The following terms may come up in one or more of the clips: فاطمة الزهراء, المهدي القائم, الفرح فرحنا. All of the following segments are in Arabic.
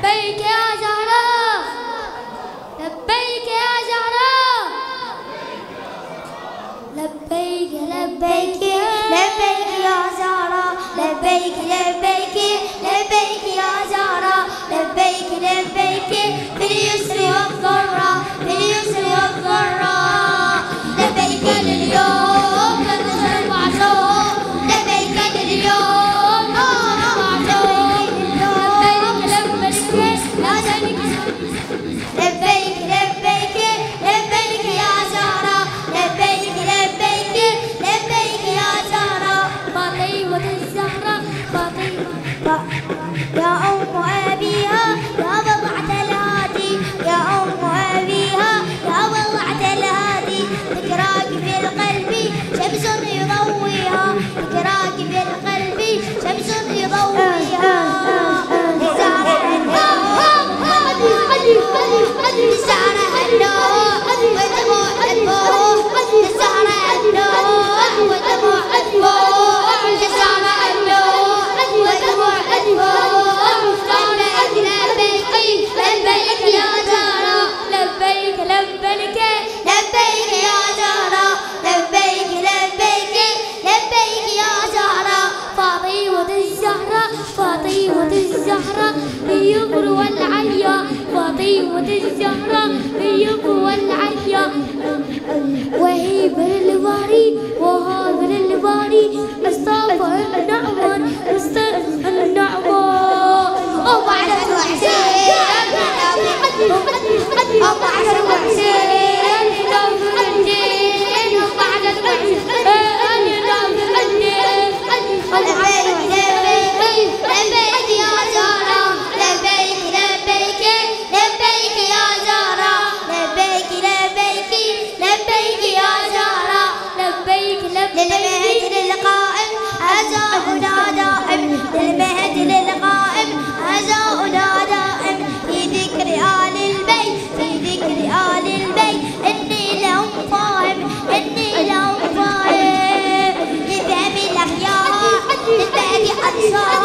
لبيك يا زهراء، لبيك يا زهراء، لبيك لبيك لبيك يا زهراء، لبيك لبيك لبيك يا زهراء، لبيك لبيك باليسر والضراء، باليسر والضراء، لبيك لليوم لنزل معزوم، لبيك لليوم. لبيك لبيك لبيك يا زهراء، لبيك لبيك لبيك يا زهراء، فاطمة الزهراء، فاطمة يا أم أبيها يا بضعة الهادي، يا أم أبيها يا بضعة الهادي، ذكراك في القلب شمس يضويها، ذكراك في القلب شمس يضويها. فاطمة الزهراء باليمر والعيا، فاطمة الزهراء باليمر والعيا، وهي بالباري وهو بالباري مصطفى النعمر، مصطفى النعمر. أم عشر وحسين أم عشر وحسين لبيك يا زهراء، لبيك لبيك لبيك يا زهراء، لبيك لبيك لبيك يا زهراء، لبيك لبيك للمهدي القائم أزاؤنا دائم، للمهدي القائم أزاؤنا دائم، في ذكر آل البيت، في ذكر آل البيت، إني لهم فاهم، إني لهم فاهم، لفهم الأحياء، لفهم الأبصار.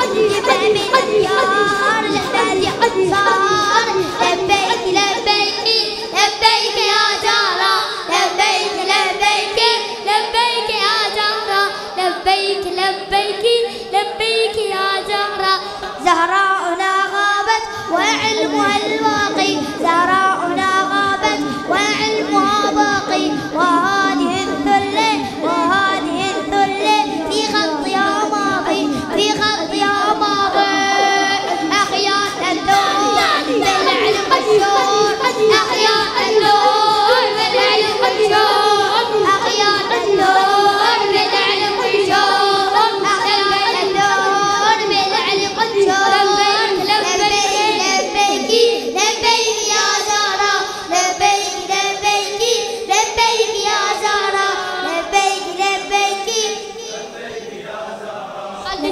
لبيك لبيك لبيك يا زهراء، لبيك لبيك لبيك يا زهراء، لبيك لبيك لبيك يا زهراء. زهراءنا غابت وعلمها الواقي، زهراءنا غابت وعلمها باقي، وهذه الذلة وهذه الذلة في خطها ماضي، في خطها ماضي.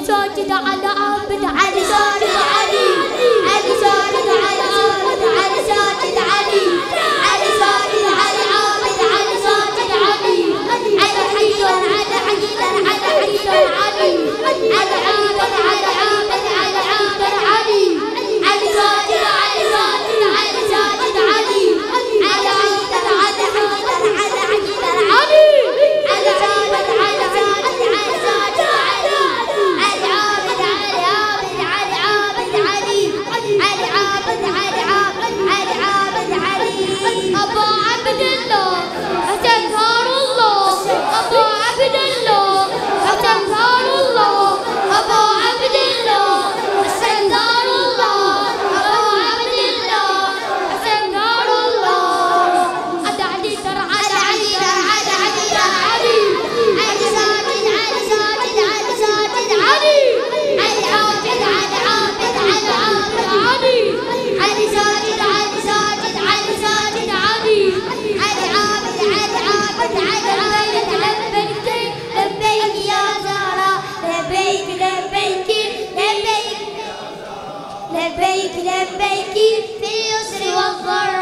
ساجد على عبد علي، ساجد علي، علي ساجد على عبد علي، ساجد علي، علي ساجد على عبد علي، ساجد علي، على حي على حي على حي علي، على عبد على عبد على عبد علي، علي ساجد على ساجد على ساجد علي، على حي على حي على حي علي، على عبد على ساجد على ساجد علي. أبا عبد الله أتظهر الله، أبا عبد الله أتظهر الله، أبا عبد الله أتظهر الله، أبا عبد الله أتظهر الله. أدع علي ترى على علي، على علي ترى علي، علي ساجد علي ساجد علي ساجد علي، علي عابد علي عابد علي عابد علي، علي ساجد علي ساجد علي ساجد علي. لبيك يا زهراء، لبيك لبيك لبيك لبيك لبيك باليسر والضراء.